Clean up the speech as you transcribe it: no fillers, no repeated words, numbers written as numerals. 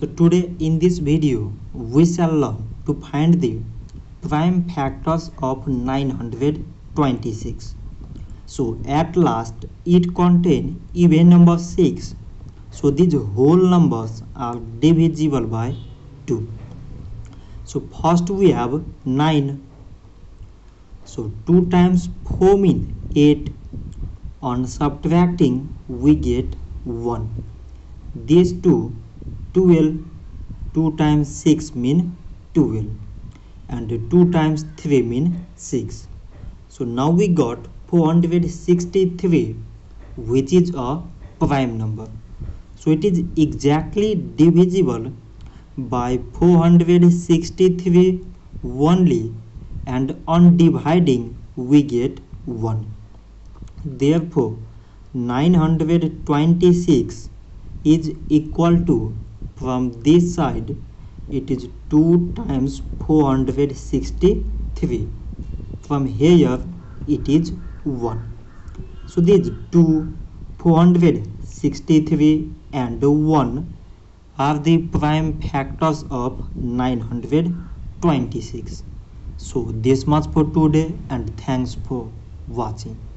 So today in this video we shall learn to find the prime factors of 926. So at last it contains even number 6. So these whole numbers are divisible by 2. So first we have 9. So 2 times 4 means 8. On subtracting we get 1. These 2, 12. 2 times 6 mean 12. And 2 times 3 mean 6. So now we got 463, which is a prime number. So it is exactly divisible by 463 only, and on dividing we get 1. Therefore 926 is equal to, from this side it is 2 times 463, from here it is 1. So these 2, 463 and 1 are the prime factors of 926. So this much for today, and thanks for watching.